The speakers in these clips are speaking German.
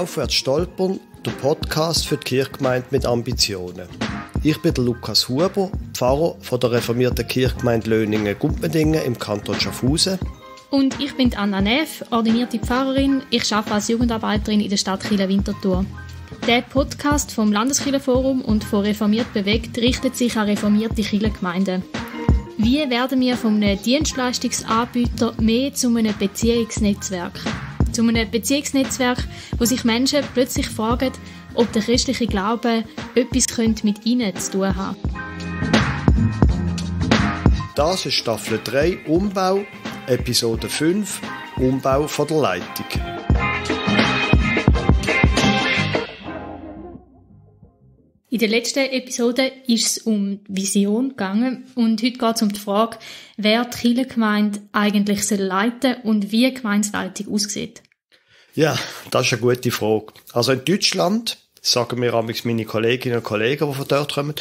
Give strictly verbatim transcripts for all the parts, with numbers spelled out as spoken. Aufwärts Stolpern, der Podcast für die Kirchgemeinde mit Ambitionen. Ich bin der Lukas Huber, Pfarrer von der reformierten Kirchgemeinde Löhningen-Gumpendingen im Kanton Schaffhausen. Und ich bin Anna Neff, ordinierte Pfarrerin. Ich arbeite als Jugendarbeiterin in der Stadt Kilchberg-Winterthur. Der Podcast vom Landeskirchenforum und von Reformiert bewegt richtet sich an reformierte Kirchengemeinden. Wie werden wir von einem Dienstleistungsanbieter mehr zu einem Beziehungsnetzwerk? Zu einem Beziehungsnetzwerk, wo sich Menschen plötzlich fragen, ob der christliche Glaube etwas mit ihnen zu tun haben. Das ist Staffel drei Umbau, Episode fünf, Umbau von der Leitung. In der letzten Episode ist es um die Vision gegangen und heute geht es um die Frage, wer die Kirchengemeinde eigentlich leiten soll und wie die Gemeindeleitung aussieht. Ja, das ist eine gute Frage. Also in Deutschland, sagen mir amigs meine Kolleginnen und Kollegen, die von dort kommen,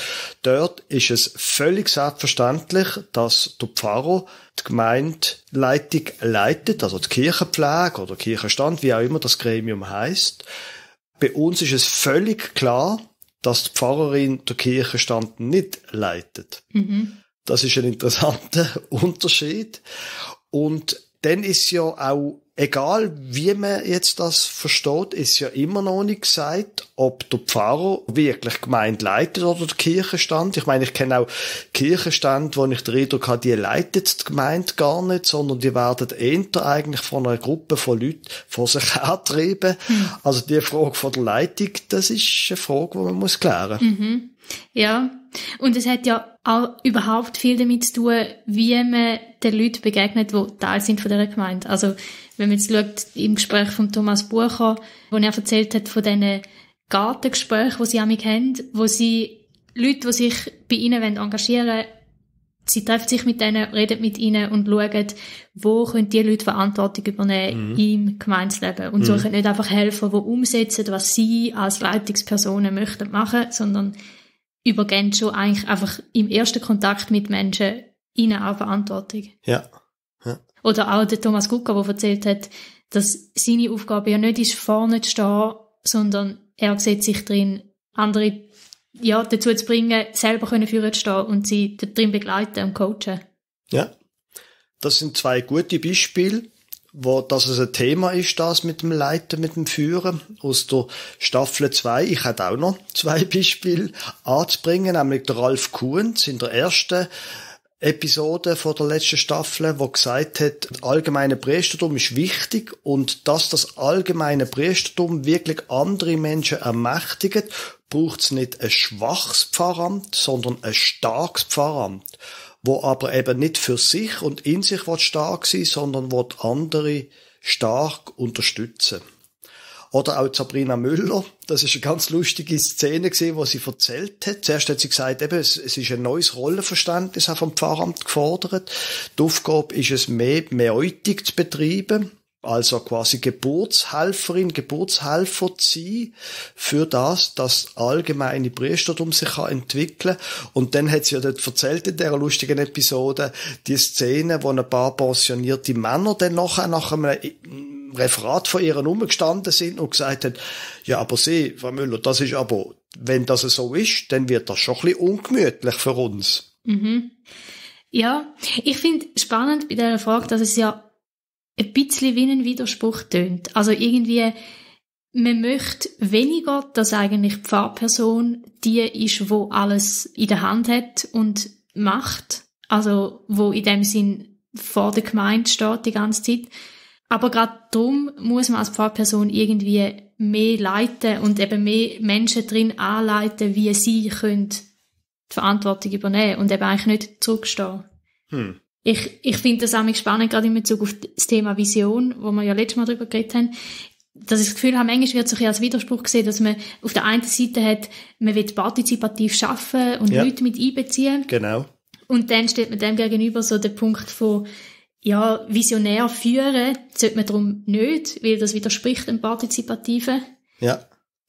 dort ist es völlig selbstverständlich, dass der Pfarrer die Gemeindeleitung leitet, also die Kirchenpflege oder Kirchenstand, wie auch immer das Gremium heisst. Bei uns ist es völlig klar, dass die Pfarrerin den Kirchenstand nicht leitet. Mhm. Das ist ein interessanter Unterschied. Und dann ist ja auch, egal wie man jetzt das versteht, ist ja immer noch nicht gesagt, ob der Pfarrer wirklich Gemeinde leitet oder der Kirchenstand. Ich meine, ich kenne auch Kirchenstände, wo ich den Eindruck habe, die leitet die Gemeinde gar nicht, sondern die werden eher eigentlich von einer Gruppe von Leuten vor sich hertreiben. Mhm. Also die Frage von der Leitung, das ist eine Frage, die man muss klären. Mhm. Ja, und es hat ja auch überhaupt viel damit zu tun, wie man den Leuten begegnet, die Teil sind von dieser Gemeinde. Also wenn man jetzt schaut, im Gespräch von Thomas Bucher, wo er erzählt hat von diesen Gartengesprächen, die sie an mich haben, wo sie Leute, die sich bei ihnen engagieren wollen, sie treffen sich mit ihnen, reden mit ihnen und schauen, wo können die Leute Verantwortung übernehmen mhm. im Gemeindeleben. Und mhm. so können nicht einfach helfen, die umsetzen, was sie als Leitungspersonen möchten machen, sondern übergehen schon eigentlich einfach im ersten Kontakt mit Menschen ihnen auch Verantwortung. Ja. Ja. Oder auch der Thomas Gugger, der erzählt hat, dass seine Aufgabe ja nicht ist, vorne zu stehen, sondern er sieht sich drin, andere ja, dazu zu bringen, selber können führen zu stehen und sie darin begleiten und coachen. Ja, das sind zwei gute Beispiele, wo das ein Thema ist, das mit dem Leiten, mit dem Führen aus der Staffel zwei. Ich hätte auch noch zwei Beispiele anzubringen, nämlich der Ralf Kuhn in der ersten Episode von der letzten Staffel, wo gesagt hat, das allgemeine Priestertum ist wichtig und dass das allgemeine Priestertum wirklich andere Menschen ermächtigt, braucht es nicht ein schwaches Pfarramt, sondern ein starkes Pfarramt, wo aber eben nicht für sich und in sich stark sein will, sondern will andere stark unterstützen. Oder auch Sabrina Müller, das ist eine ganz lustige Szene gewesen, die sie erzählt hat. Zuerst hat sie gesagt, eben, es ist ein neues Rollenverständnis auch vom Pfarramt gefordert. Die Aufgabe ist es, mehr Meutig zu betreiben, also quasi Geburtshelferin, Geburtshelfer zu sein, für das, dass das allgemeine Priestertum sich entwickeln kann. Und dann hat sie ja dort erzählt in dieser lustigen Episode, die Szene, wo ein paar pensionierte Männer dann nachher nach einem Referat von ihr umgestanden sind und gesagt haben, ja, aber Sie, Frau Müller, das ist aber, wenn das so ist, dann wird das schon ein bisschen ungemütlich für uns. Mhm. Ja, ich finde spannend bei dieser Frage, dass es ja ein bisschen wie ein Widerspruch tönt. Also irgendwie, man möchte weniger, dass eigentlich die Pfarrperson die ist, wo alles in der Hand hat und macht, also wo in dem Sinn vor der Gemeinde steht die ganze Zeit. Aber gerade darum muss man als Pfarrperson irgendwie mehr leiten und eben mehr Menschen drin anleiten, wie sie können die Verantwortung übernehmen und eben eigentlich nicht zurückstehen. Hm. Ich, ich finde das auch spannend, gerade in Bezug auf das Thema Vision, wo wir ja letztes Mal darüber geredet haben, dass ich das Gefühl habe, manchmal wird es so als Widerspruch gesehen, dass man auf der einen Seite hat, man will partizipativ arbeiten und ja. Leute mit einbeziehen. Genau. Und dann steht man dem gegenüber so der Punkt von, ja, visionär führen sollte man darum nicht, weil das widerspricht dem Partizipativen. Ja.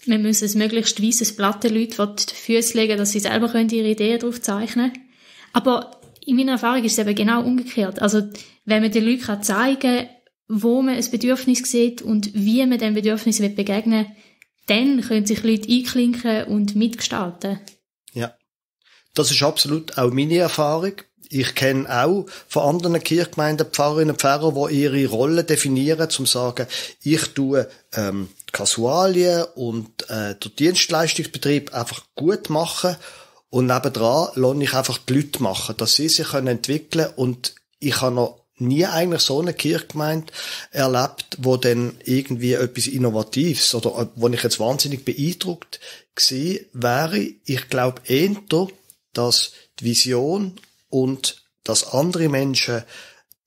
Man muss ein möglichst weisses Blatt den Leuten vor die Füße legen, dass sie selber können ihre Ideen drauf zeichnen können. Aber in meiner Erfahrung ist es eben genau umgekehrt. Also, wenn man den Leuten zeigen kann, wo man ein Bedürfnis sieht und wie man dem Bedürfnis begegnen will, dann können sich Leute einklinken und mitgestalten. Ja, das ist absolut auch meine Erfahrung. Ich kenne auch von anderen Kirchgemeinden Pfarrerinnen und Pfarrer, die ihre Rolle definieren, um zu sagen, ich tue ähm, Kasualien und äh, den Dienstleistungsbetrieb einfach gut machen und nebendran lasse ich einfach die Leute machen, dass sie sich entwickeln können. Und ich habe noch nie eigentlich so eine Kirchgemeinde erlebt, wo dann irgendwie etwas Innovatives oder wo ich jetzt wahnsinnig beeindruckt gewesen wäre. Ich glaube eher, dass die Vision und dass andere Menschen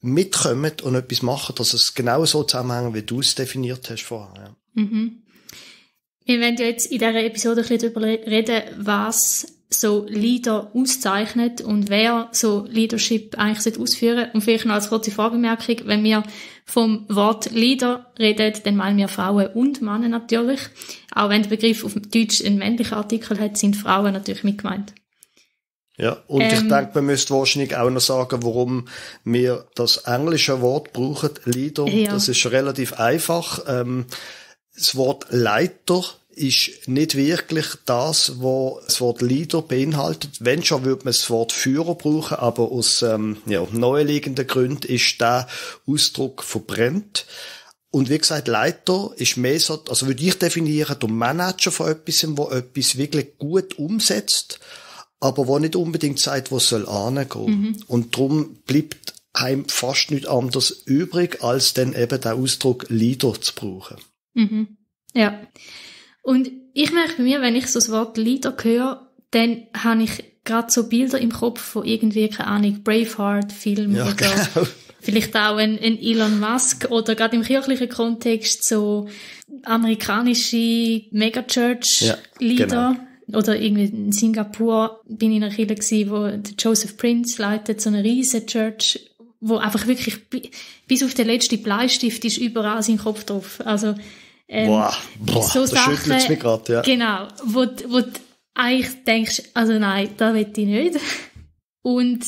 mitkommen und etwas machen, dass es genau so zusammenhängt, wie du es definiert hast vorher. Mhm. Wir werden ja jetzt in dieser Episode ein bisschen darüber reden, was so Leader auszeichnet und wer so Leadership eigentlich ausführen sollte. Und vielleicht noch als kurze Vorbemerkung, wenn wir vom Wort Leader reden, dann meinen wir Frauen und Männer natürlich. Auch wenn der Begriff auf Deutsch einen männlichen Artikel hat, sind Frauen natürlich mit gemeint. Ja, und ähm, ich denke, man müsste wahrscheinlich auch noch sagen, warum wir das englische Wort brauchen, Leader. Ja. Das ist relativ einfach. Ähm, das Wort Leiter ist nicht wirklich das, was das Wort Leader beinhaltet. Wenn schon, würde man das Wort Führer brauchen, aber aus ähm, ja, naheliegenden Gründen ist der Ausdruck verbrannt. Und wie gesagt, Leiter ist mehr so, also würde ich definieren, der Manager von etwas, der etwas wirklich gut umsetzt, aber wo nicht unbedingt sagt, wo es hingehen soll. Mhm. Und darum bleibt einem fast nichts anderes übrig, als dann eben den Ausdruck Leader zu brauchen. Mhm. Ja. Und ich merke bei mir, wenn ich so das Wort Leader höre, dann habe ich gerade so Bilder im Kopf von irgendwie, keine Ahnung, Braveheart-Film ja, oder genau. Vielleicht auch ein, ein Elon Musk oder gerade im kirchlichen Kontext so amerikanische Megachurch-Leader. Ja, genau. Oder irgendwie in Singapur bin ich in einer Kirche gewesen, wo der Joseph Prince leitet, so eine riesige Church, wo einfach wirklich bis auf den letzten Bleistift ist überall sein Kopf drauf. Also, ähm, boah, boah, so das Sachen, schüttelt's mich grad, ja. Genau, wo, wo du eigentlich denkst, also nein, das will ich nicht. Und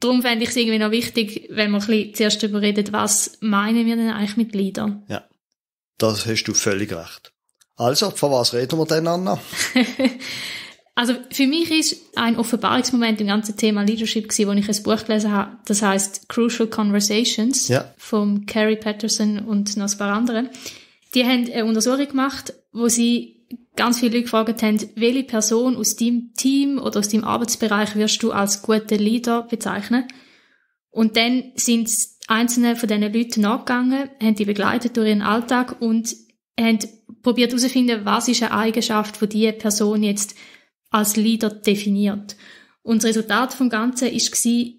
darum fände ich es irgendwie noch wichtig, wenn wir ein bisschen zuerst darüber reden, was meinen wir denn eigentlich mit Leader? Ja, das hast du völlig recht. Also, von was reden wir denn, Anna? Also, für mich ist ein Offenbarungsmoment im ganzen Thema Leadership gewesen, wo ich ein Buch gelesen habe, das heisst Crucial Conversations, ja, von Carrie Patterson und noch ein paar anderen. Die haben eine Untersuchung gemacht, wo sie ganz viele Leute gefragt haben, welche Person aus deinem Team oder aus deinem Arbeitsbereich wirst du als guten Leader bezeichnen? Und dann sind einzelne von diesen Leuten nachgegangen, haben die begleitet durch ihren Alltag und haben probiert herauszufinden, was ist eine Eigenschaft, die diese Person jetzt als Leader definiert. Und das Resultat vom Ganzen war,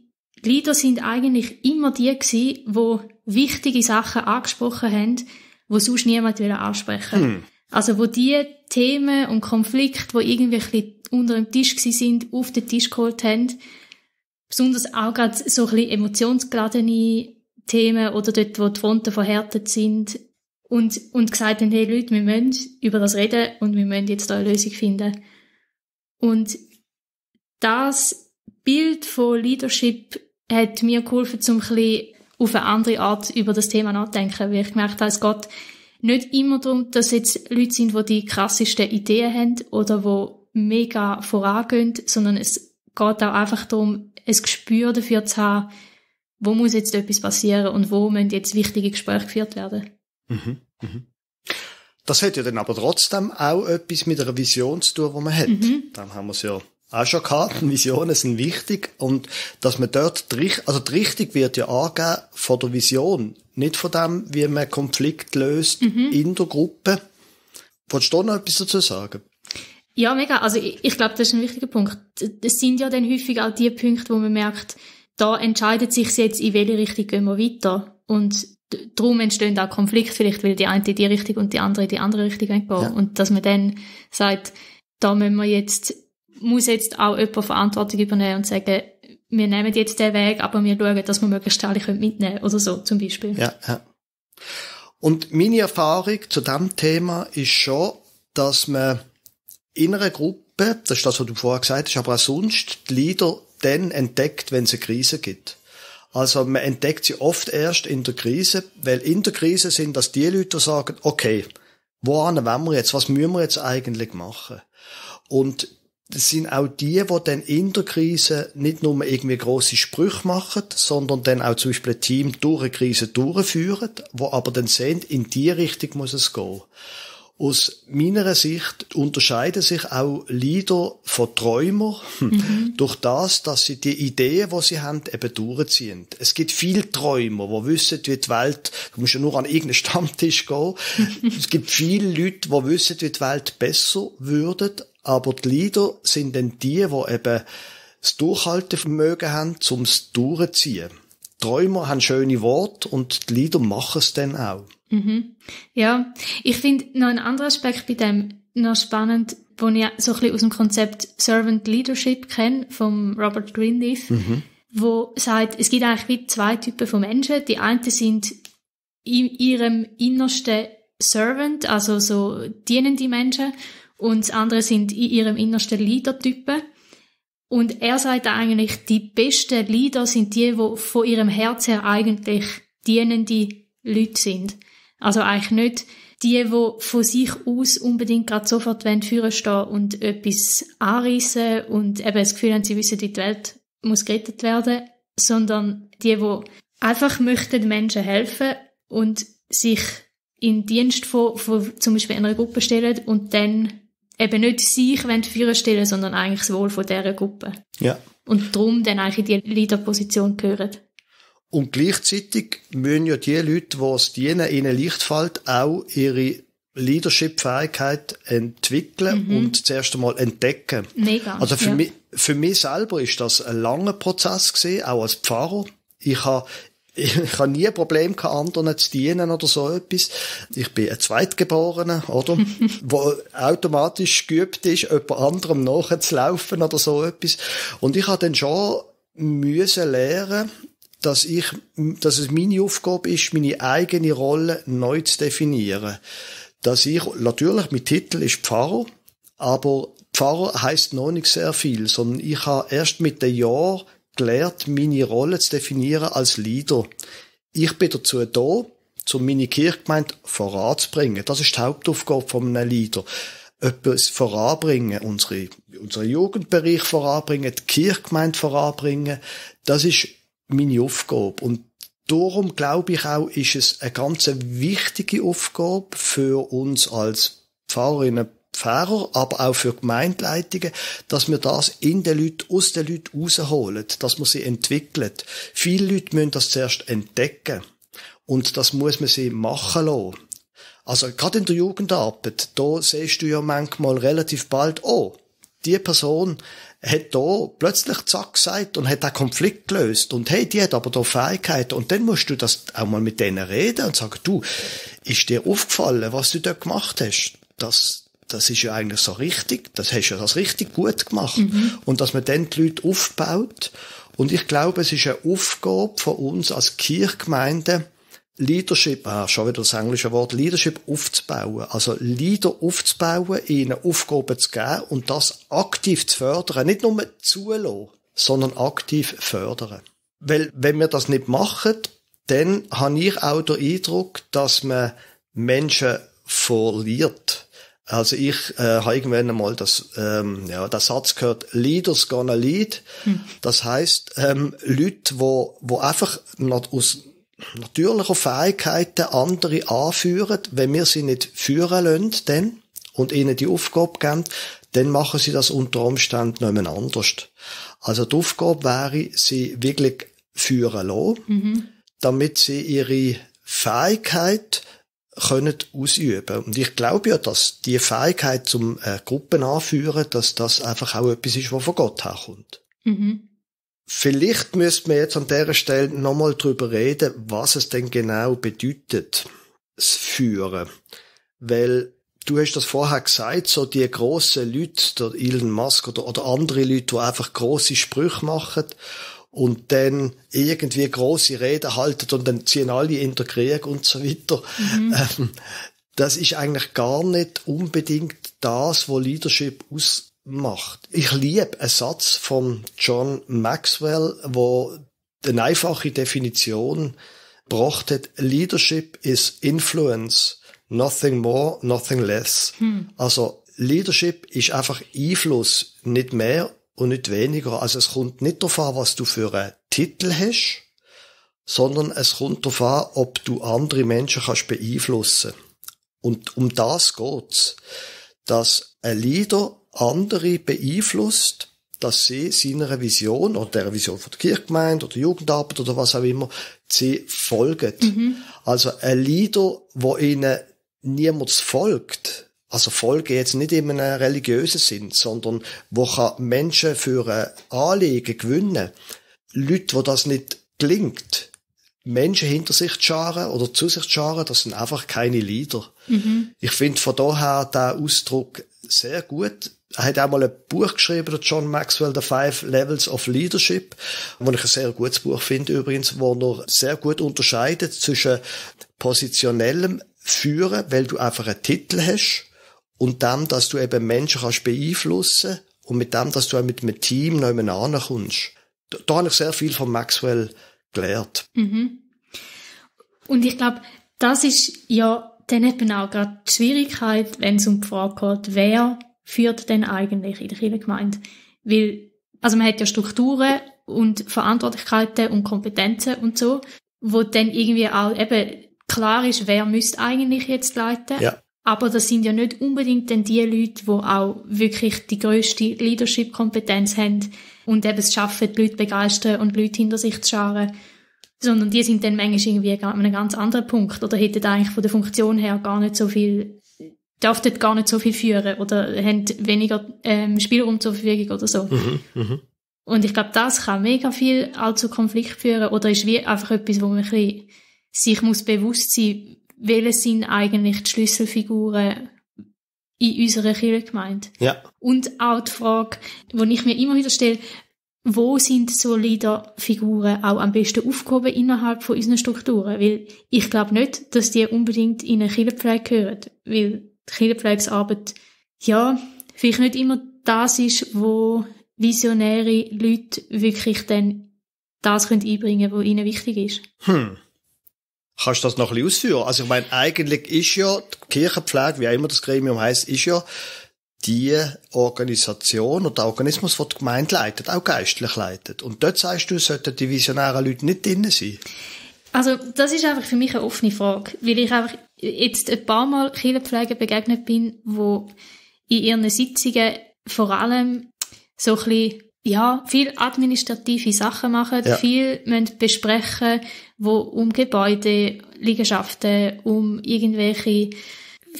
Leader sind eigentlich immer die gsi, die wichtige Sachen angesprochen haben, die sonst niemand ansprechen wollte. Hm. Also wo die Themen und Konflikte, die irgendwie ein bisschen unter dem Tisch waren, auf den Tisch geholt haben, besonders auch gerade so ein bisschen emotionsgeladene Themen oder dort, wo die Fronten verhärtet sind, Und, und gesagt haben, hey Leute, wir müssen über das reden und wir müssen jetzt da eine Lösung finden. Und das Bild von Leadership hat mir geholfen, um ein bisschen auf eine andere Art über das Thema nachzudenken, weil ich gemerkt habe, es geht nicht immer darum, dass jetzt Leute sind, die die krassesten Ideen haben oder die mega vorangehen, sondern es geht auch einfach darum, ein Gespür dafür zu haben, wo muss jetzt etwas passieren und wo müssen jetzt wichtige Gespräche geführt werden. Mhm, mhm. Das hat ja dann aber trotzdem auch etwas mit einer Vision zu tun, die man hat. Mhm. Dann haben wir es ja auch schon gehabt. Visionen sind wichtig. Und dass man dort, die, also die Richtung wird ja angegeben von der Vision. Nicht von dem, wie man Konflikt löst, mhm, in der Gruppe. Wolltest du noch etwas dazu sagen? Ja, mega. Also ich, ich glaube, das ist ein wichtiger Punkt. Es sind ja dann häufig auch die Punkte, wo man merkt, da entscheidet sich jetzt, in welche Richtung gehen wir weiter. Und darum entstehen auch Konflikte vielleicht, weil die eine in die Richtung und die andere in die andere Richtung gehen. Ja. Und dass man dann sagt, da müssen wir jetzt, muss jetzt auch jemand Verantwortung übernehmen und sagen, wir nehmen jetzt den Weg, aber wir schauen, dass wir möglichst alle mitnehmen können oder so zum Beispiel. Ja, ja. Und meine Erfahrung zu diesem Thema ist schon, dass man in einer Gruppe, das ist das, was du vorher gesagt hast, aber auch sonst die Leader dann entdeckt, wenn es eine Krise gibt. Also man entdeckt sie oft erst in der Krise, weil in der Krise sind das die Leute, die sagen, okay, woran wollen wir jetzt, was müssen wir jetzt eigentlich machen? Und das sind auch die, die dann in der Krise nicht nur irgendwie grosse Sprüche machen, sondern dann auch zum Beispiel ein Team durch eine Krise durchführen, die aber dann sehen, in die Richtung muss es gehen. Aus meiner Sicht unterscheiden sich auch Leader von Träumern mhm. durch das, dass sie die Ideen, die sie haben, eben durchziehen. Es gibt viele Träumer, die wissen, wie die Welt, du musst ja nur an irgendeinen Stammtisch gehen, es gibt viele Leute, die wissen, wie die Welt besser würde, aber die Leader sind dann die, die eben das Durchhaltevermögen haben, um es durchzuziehen. Die Träumer haben schöne Worte und die Leader machen es dann auch. Mhm. Ja, ich finde noch einen anderen Aspekt bei dem noch spannend, den ich so ein bisschen aus dem Konzept Servant Leadership kenne, vom Robert Greenleaf, mhm. wo sagt, es gibt eigentlich wie zwei Typen von Menschen. Die einen sind in ihrem innersten Servant, also so dienende Menschen, und das andere sind in ihrem innersten Leader-Typen. Und er sagt eigentlich, die besten Leader sind die, die von ihrem Herz her eigentlich dienende Leute sind. Also eigentlich nicht die, die von sich aus unbedingt gerade sofort vorne stehen und etwas anreissen und eben das Gefühl haben, sie wissen, die Welt muss gerettet werden, sondern die, die einfach möchten Menschen helfen und sich in Dienst von, von zum Beispiel einer Gruppe stellen und dann eben nicht sich vorne stellen, sondern eigentlich das Wohl von dieser Gruppe. Ja. Und darum dann eigentlich in die Leaderposition gehören. Und gleichzeitig müssen ja die Leute, die es dienen, ihnen leicht fällt, auch ihre Leadership-Fähigkeit entwickeln mhm. und zuerst einmal entdecken. Mega. Also für, ja. mich, für mich selber ist das ein langer Prozess gewesen, auch als Pfarrer. Ich habe Ich habe nie ein Problem gehabt, anderen zu dienen oder so etwas. Ich bin ein Zweitgeborener, oder? Wo automatisch geübt ist, jemand anderem nachzulaufen oder so etwas. Und ich habe dann schon müssen lernen, dass ich, dass es meine Aufgabe ist, meine eigene Rolle neu zu definieren. Dass ich, natürlich, mein Titel ist Pfarrer, aber Pfarrer heisst noch nicht sehr viel, sondern ich habe erst mit den Jahren gelernt, meine Rolle zu definieren als Leader. Ich bin dazu da, um meine Kirchgemeinde voranzubringen. Das ist die Hauptaufgabe von einem Leader. Etwas voranbringen, unsere, unseren Jugendbereich voranbringen, die Kirchgemeinde voranbringen. Das ist meine Aufgabe. Und darum, glaube ich auch, ist es eine ganz wichtige Aufgabe für uns als Pfarrerinnen, Pfarrer, aber auch für Gemeindeleitungen, dass wir das in den Leuten, aus den Leuten rausholen, dass man sie entwickelt. Viele Leute müssen das zuerst entdecken. Und das muss man sie machen lassen. Also, gerade in der Jugendarbeit, da siehst du ja manchmal relativ bald, oh, die Person hat da plötzlich zack gesagt und hat einen Konflikt gelöst. Und hey, die hat aber da Fähigkeiten. Und dann musst du das auch mal mit denen reden und sagen, du, ist dir aufgefallen, was du da gemacht hast? Das Das ist ja eigentlich so richtig, das hast du ja das richtig gut gemacht. Mhm. Und dass man dann die Leute aufbaut. Und ich glaube, es ist eine Aufgabe von uns als Kirchgemeinde, Leadership, ah, schon wieder das englische Wort, Leadership aufzubauen. Also Leader aufzubauen, ihnen Aufgaben zu geben und das aktiv zu fördern. Nicht nur zulassen, sondern aktiv fördern. Weil wenn wir das nicht machen, dann habe ich auch den Eindruck, dass man Menschen verliert. Also ich äh, habe irgendwann einmal das, ähm, ja, den Satz gehört, Leaders gonna lead. Hm. Das heisst, ähm, Leute, die wo, wo einfach nat aus natürlicher Fähigkeiten andere anführen, wenn wir sie nicht führen lassen dann, und ihnen die Aufgabe geben, dann machen sie das unter Umständen nicht mehr anders. Also die Aufgabe wäre, sie wirklich führen lassen, mhm. damit sie ihre Fähigkeit können ausüben. Und ich glaube ja, dass die Fähigkeit zum äh, Gruppen anführen, dass das einfach auch etwas ist, was von Gott herkommt. Mhm. Vielleicht müsste man jetzt an dieser Stelle nochmal drüber reden, was es denn genau bedeutet, das Führen. Weil du hast das vorher gesagt, so die grossen Leute, der Elon Musk oder, oder andere Leute, die einfach grosse Sprüche machen und dann irgendwie grosse Reden halten und dann ziehen alle in den Krieg und so weiter. Mhm. Das ist eigentlich gar nicht unbedingt das, was Leadership ausmacht. Ich liebe einen Satz von John Maxwell, wo eine einfache Definition gebracht hat. Leadership is influence, nothing more, nothing less. Hm. Also Leadership ist einfach Einfluss, nicht mehr und nicht weniger. Also es kommt nicht darauf an, was du für einen Titel hast, sondern es kommt darauf an, ob du andere Menschen kannst beeinflussen. Und um das geht's, dass ein Leader andere beeinflusst, dass sie seiner Vision oder der Vision von der Kirchgemeinde oder der Jugendarbeit oder was auch immer, sie folgen. Mhm. Also ein Leader, wo ihnen niemand folgt, also Folge jetzt nicht in einem religiösen Sinn, sondern wo kann Menschen für ein Anliegen gewinnen, Leute, wo das nicht gelingt, Menschen hinter sich zu scharen oder zu sich zu scharen, das sind einfach keine Leader. Mhm. Ich finde von daher den Ausdruck sehr gut. Er hat auch mal ein Buch geschrieben, der John Maxwell, The Five Levels of Leadership, wo ich ein sehr gutes Buch finde übrigens, wo er sehr gut unterscheidet zwischen positionellem Führen, weil du einfach einen Titel hast, und dem, dass du eben Menschen kannst beeinflussen und mit dem, dass du auch mit einem Team noch jemanden ankommst. Da, da habe ich sehr viel von Maxwell gelernt. Mhm. Und ich glaube, das ist ja dann eben auch gerade die Schwierigkeit, wenn es um die Frage geht, wer führt denn eigentlich in der Kirchengemeinde? Weil, also man hat ja Strukturen und Verantwortlichkeiten und Kompetenzen und so, wo dann irgendwie auch eben klar ist, wer müsste eigentlich jetzt leiten. Ja. Aber das sind ja nicht unbedingt dann die Leute, die auch wirklich die grösste Leadership-Kompetenz haben und eben es schaffen, die Leute zu begeistern und Leute hinter sich zu scharen. Sondern die sind dann manchmal irgendwie an einem ganz anderen Punkt oder hätten eigentlich von der Funktion her gar nicht so viel, dürften gar nicht so viel führen oder haben weniger ähm, Spielraum zur Verfügung oder so. Mhm, mh. Und ich glaube, das kann mega viel auch zu Konflikt führen oder ist wie einfach etwas, wo man ein bisschen sich muss bewusst sein, welche sind eigentlich die Schlüsselfiguren in unserer Kirchengemeinde? Ja. Und auch die Frage, die ich mir immer wieder stelle, wo sind so Leaderfiguren auch am besten aufgehoben innerhalb von unseren Strukturen? Weil ich glaube nicht, dass die unbedingt in eine Kirchenpflege gehören, weil die Kirchenpflegearbeit ja vielleicht nicht immer das ist, wo visionäre Leute wirklich dann das können einbringen können, was ihnen wichtig ist. Hm. Kannst du das noch ein bisschen ausführen? Also ich meine, eigentlich ist ja die Kirchenpflege, wie auch immer das Gremium heisst, ist ja die Organisation oder der Organismus, der die Gemeinde leitet, auch geistlich leitet. Und dort sagst du, sollten die visionären Leute nicht drin sein? Also das ist einfach für mich eine offene Frage, weil ich einfach jetzt ein paar Mal Kirchenpflege begegnet bin, wo in ihren Sitzungen vor allem so ein bisschen, ja, viel administrative Sachen machen, ja. Viel müssen besprechen, wo um Gebäude, Liegenschaften, um irgendwelche,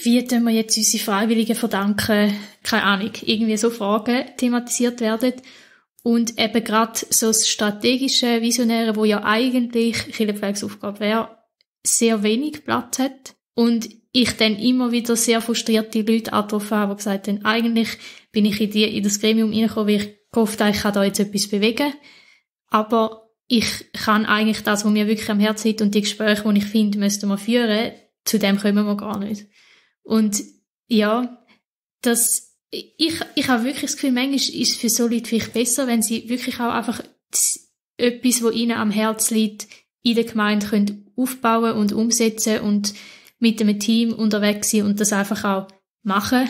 wie tun wir jetzt unsere Freiwilligen verdanken, keine Ahnung, irgendwie so Fragen thematisiert werden. Und eben gerade so das strategische Visionäre, wo ja eigentlich Kirchenpflegeaufgabe wäre, sehr wenig Platz hat. Und ich dann immer wieder sehr frustrierte Leute angetroffen habe, die gesagt haben, eigentlich bin ich in, die, in das Gremium reingekommen, weil ich gehofft habe, ich kann da jetzt etwas bewegen. Aber ich kann eigentlich das, was mir wirklich am Herzen liegt und die Gespräche, die ich finde, müssten wir führen, zu dem kommen wir gar nicht. Und ja, das ich, ich habe wirklich das Gefühl, manchmal ist es für so Leute vielleicht besser, wenn sie wirklich auch einfach etwas, was ihnen am Herzen liegt, in der Gemeinde können aufbauen und umsetzen und mit einem Team unterwegs sein und das einfach auch machen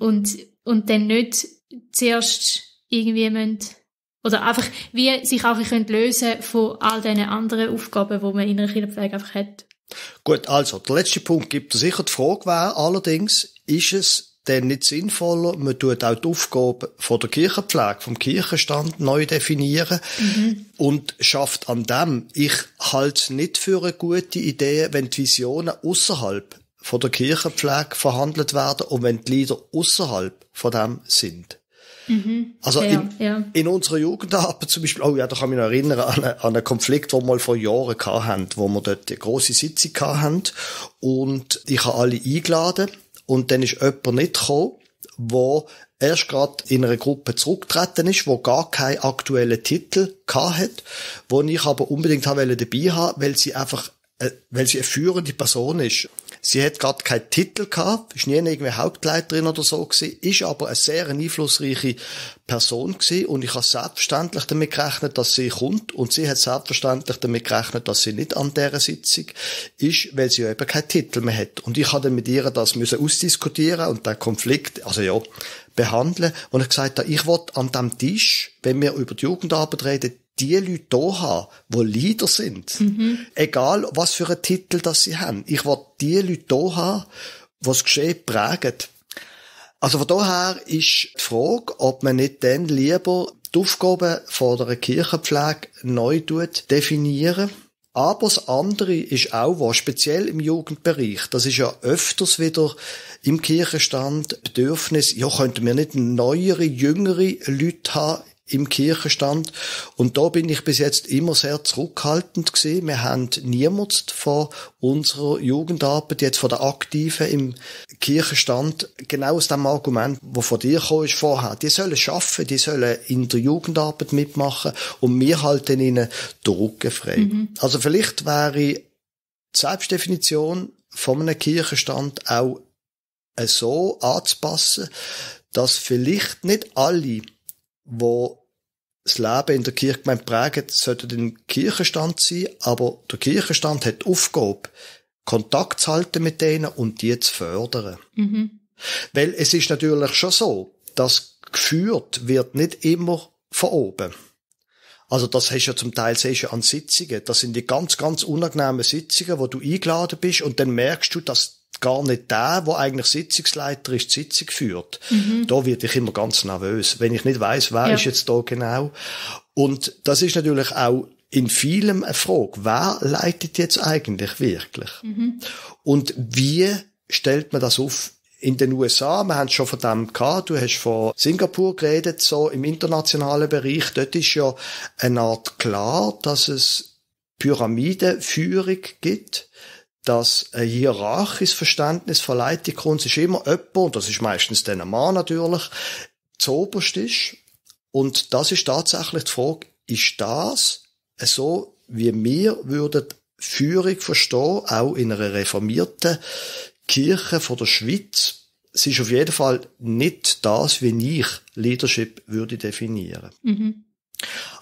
und, und dann nicht zuerst irgendwie müssen, oder einfach, wie sich auch lösen können von all diesen anderen Aufgaben, die man in einer Kirchenpflege einfach hat. Gut, also, der letzte Punkt gibt es sicher die Frage, wäre allerdings, ist es denn nicht sinnvoller, man tut auch die Aufgaben von der Kirchenpflege, vom Kirchenstand neu definieren mhm. und schafft an dem. Ich halte es nicht für eine gute Idee, wenn die Visionen außerhalb von der Kirchenpflege verhandelt werden und wenn die Leader außerhalb von dem sind. Mhm. Also ja, in, ja. in unserer Jugendarbeit zum Beispiel, oh ja, da kann ich mich noch erinnern an einen, an einen Konflikt, den wir mal vor Jahren hatten, wo wir dort eine grosse Sitzung hatten und ich habe alle eingeladen und dann ist jemand nicht gekommen, der erst gerade in einer Gruppe zurückgetreten ist, wo gar keinen aktuellen Titel hatte, den ich aber unbedingt dabei haben wollte, weil sie einfach, äh, weil sie eine führende Person ist. Sie hat gerade keinen Titel gehabt, ist nie irgendwie Hauptleiterin oder so gewesen, ist aber eine sehr einflussreiche Person gewesen und ich habe selbstverständlich damit gerechnet, dass sie kommt und sie hat selbstverständlich damit gerechnet, dass sie nicht an dieser Sitzung ist, weil sie ja eben keinen Titel mehr hat. Und ich habe dann mit ihr das müssen ausdiskutieren und den Konflikt, also ja, behandeln. Und ich gesagt habe, ich will an diesem Tisch, wenn wir über die Jugendarbeit reden, die Leute hier haben, die Leader sind. Mhm. Egal, was für einen Titel das sie haben. Ich will die Leute hier haben, die das Geschehen prägen. Also von daher ist die Frage, ob man nicht dann lieber die Aufgaben von der Kirchenpflege neu definieren. Aber das andere ist auch was, speziell im Jugendbereich. Das ist ja öfters wieder im Kirchenstand Bedürfnis, ja, könnten wir nicht neuere, jüngere Leute haben im Kirchenstand. Und da bin ich bis jetzt immer sehr zurückhaltend gewesen. Wir haben niemanden von unserer Jugendarbeit, jetzt von der Aktiven im Kirchenstand, genau aus dem Argument, das von dir kam, ist vorher. Die sollen arbeiten, die sollen in der Jugendarbeit mitmachen und wir halten ihnen die Rücken frei. Mhm. Also vielleicht wäre die Selbstdefinition von einem Kirchenstand auch so anzupassen, dass vielleicht nicht alle, die das Leben in der Kirchgemeinde prägen, sollte ein Kirchenstand sein, aber der Kirchenstand hat die Aufgabe, Kontakt zu halten mit denen und die zu fördern. Mhm. Weil es ist natürlich schon so, dass geführt wird nicht immer von oben. Also das hast du ja zum Teil siehst du an Sitzungen. Das sind die ganz, ganz unangenehmen Sitzungen, wo du eingeladen bist und dann merkst du, dass gar nicht der, der eigentlich Sitzungsleiter ist, die Sitzung führt. Mhm. Da werde ich immer ganz nervös, wenn ich nicht weiss, wer ja. ist jetzt da genau. Und das ist natürlich auch in vielem eine Frage, wer leitet jetzt eigentlich wirklich? Mhm. Und wie stellt man das auf? In den U S A, wir haben es schon von dem gehabt, du hast von Singapur geredet, so im internationalen Bereich, dort ist ja eine Art klar, dass es Pyramidenführung gibt, dass ein hierarchisches Verständnis von Leitung kommt, ist immer jemand, und das ist meistens dann ein Mann natürlich, zuoberst ist. Und das ist tatsächlich die Frage, ist das so, wie wir würden Führung verstehen, auch in einer reformierten Kirche von der Schweiz? Es ist auf jeden Fall nicht das, wie ich Leadership würde definieren. Mhm.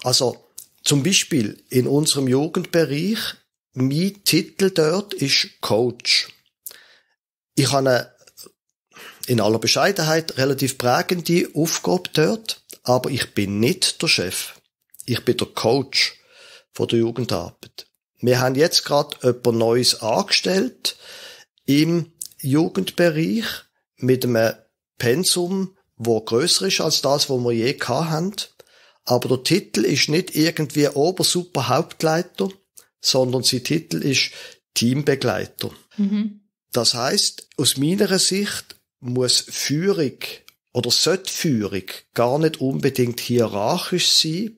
Also zum Beispiel in unserem Jugendbereich, mein Titel dort ist Coach. Ich habe eine, in aller Bescheidenheit, relativ prägende Aufgabe dort, aber ich bin nicht der Chef. Ich bin der Coach von der Jugendarbeit. Wir haben jetzt gerade jemand Neues angestellt im Jugendbereich mit einem Pensum, das grösser ist als das, was wir je gehabt haben. Aber der Titel ist nicht irgendwie Obersuperhauptleiter, sondern sein Titel ist Teambegleiter. Mhm. Das heisst, aus meiner Sicht muss Führung oder sollte Führung gar nicht unbedingt hierarchisch sein,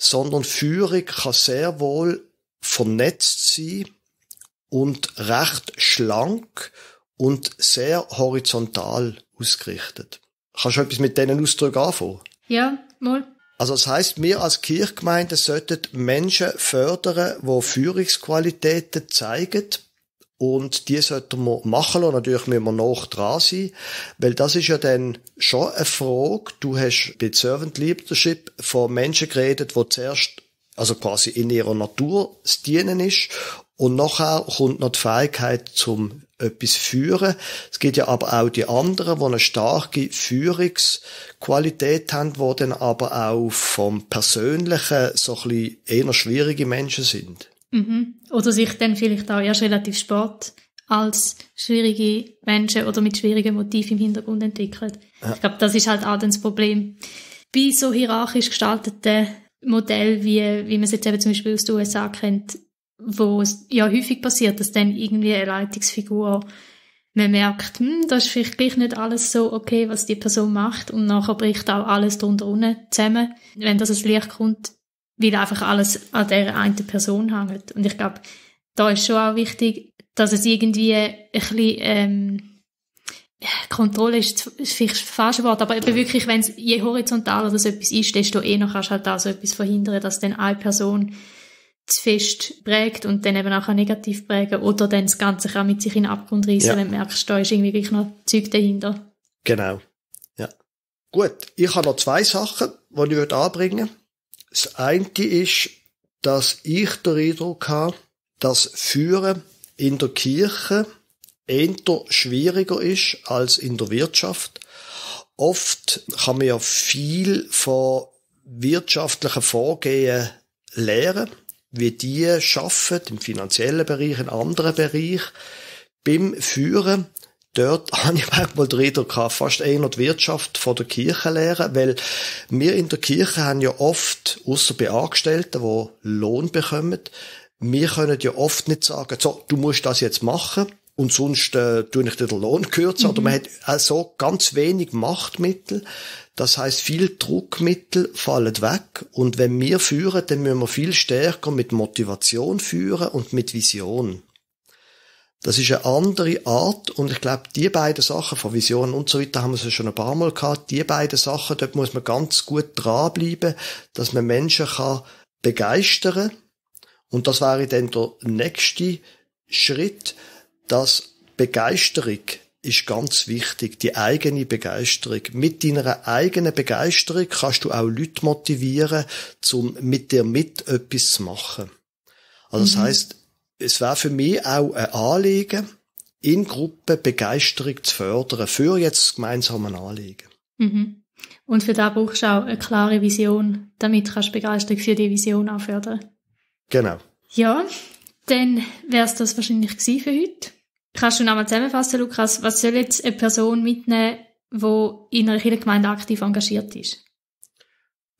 sondern Führung kann sehr wohl vernetzt sein und recht schlank und sehr horizontal ausgerichtet. Kannst du etwas mit diesen Ausdrücken anfangen? Ja, mal. Also das heisst, wir als Kirchgemeinde sollten Menschen fördern, die Führungsqualitäten zeigen und die sollten wir machen und natürlich müssen wir noch dran sein, weil das ist ja dann schon eine Frage, du hast bei Servant Leadership von Menschen geredet, die zuerst, also quasi in ihrer Natur das Dienen ist und nachher kommt noch die Fähigkeit zum etwas führen. Es gibt ja aber auch die anderen, die eine starke Führungsqualität haben, die dann aber auch vom Persönlichen so ein bisschen eher schwierige Menschen sind. Mhm. Oder sich dann vielleicht auch erst relativ spät als schwierige Menschen oder mit schwierigen Motiven im Hintergrund entwickelt. Ja. Ich glaube, das ist halt auch dann das Problem. Bei so hierarchisch gestalteten Modellen, wie, wie man es jetzt eben zum Beispiel aus den U S A kennt, wo es ja häufig passiert, dass dann irgendwie eine Leitungsfigur, man merkt, hm, das ist vielleicht gleich nicht alles so okay, was die Person macht und nachher bricht auch alles drunter unten zusammen, wenn das ans Licht kommt, weil einfach alles an dieser einen Person hängt. Und ich glaube, da ist schon auch wichtig, dass es irgendwie ein bisschen ähm, Kontrolle ist, ist vielleicht falsch Wort, aber eben wirklich, wenn es je horizontaler das etwas ist, desto eher kannst du halt auch so etwas verhindern, dass dann eine Person zu fest prägt und dann eben auch negativ prägen oder dann das Ganze kann mit sich in den Abgrund reissen, ja. wenn du merkst, da ist irgendwie gleich noch Zeug dahinter. Genau, ja. Gut, ich habe noch zwei Sachen, die ich anbringen möchte. Das eine ist, dass ich den Eindruck habe, dass Führen in der Kirche eher schwieriger ist als in der Wirtschaft. Oft kann man ja viel von wirtschaftlichen Vorgehen lernen, wie die arbeiten, im finanziellen Bereich, in anderen Bereichen. Beim Führen, dort habe ich manchmal den Eindruck, fast eher die Wirtschaft von der Kirche lernen, weil wir in der Kirche haben ja oft, ausser bei Angestellten, die Lohn bekommen, wir können ja oft nicht sagen, so, du musst das jetzt machen und sonst äh, tue ich dir den Lohn kürzen. Mhm. Oder man hat also ganz wenig Machtmittel. Das heisst, viele Druckmittel fallen weg. Und wenn wir führen, dann müssen wir viel stärker mit Motivation führen und mit Vision. Das ist eine andere Art. Und ich glaube, die beiden Sachen von Vision und so weiter haben wir es schon ein paar Mal gehabt. Die beiden Sachen, dort muss man ganz gut dranbleiben, dass man Menschen kann begeistern kann. Und das wäre dann der nächste Schritt, dass Begeisterung ist ganz wichtig, die eigene Begeisterung. Mit deiner eigenen Begeisterung kannst du auch Leute motivieren, um mit dir mit etwas zu machen. Also das mhm. heisst, es wäre für mich auch ein Anliegen, in Gruppen Begeisterung zu fördern, für jetzt das gemeinsame Anliegen. Mhm. Und für das brauchst du auch eine klare Vision, damit kannst du Begeisterung für die Vision auch fördern. Genau. Ja, dann wäre es das wahrscheinlich gewesen für heute. Kannst du nochmal zusammenfassen, Lukas, was soll jetzt eine Person mitnehmen, die in einer Kirchengemeinde aktiv engagiert ist?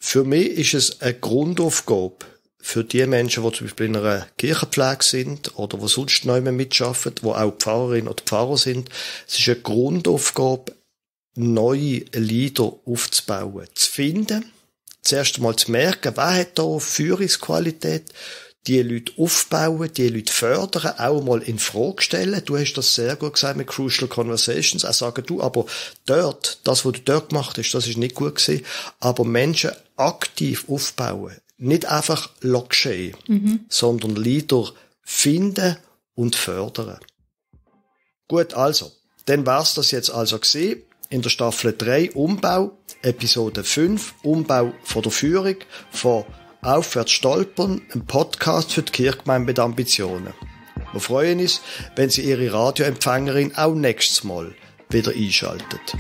Für mich ist es eine Grundaufgabe für die Menschen, die zum Beispiel in einer Kirchenpflege sind oder die sonst noch immer mitschaffen, die auch Pfarrerin oder Pfarrer sind. Es ist eine Grundaufgabe, neue Leader aufzubauen, zu finden, zuerst einmal zu merken, wer hat da Führungsqualität, die Leute aufbauen, die Leute fördern, auch mal in Frage stellen. Du hast das sehr gut gesagt mit Crucial Conversations. Auch sagen, du, aber dort, das, was du dort gemacht hast, das ist nicht gut gewesen. Aber Menschen aktiv aufbauen. Nicht einfach geschehen, mhm. sondern Leader finden und fördern. Gut, also. Dann wär's das jetzt also gewesen. In der Staffel drei Umbau, Episode fünf, Umbau von der Führung, von Aufwärts Stolpern, ein Podcast für die Kirchgemeinde mit Ambitionen. Wir freuen uns, wenn Sie Ihre Radioempfängerin auch nächstes Mal wieder einschaltet.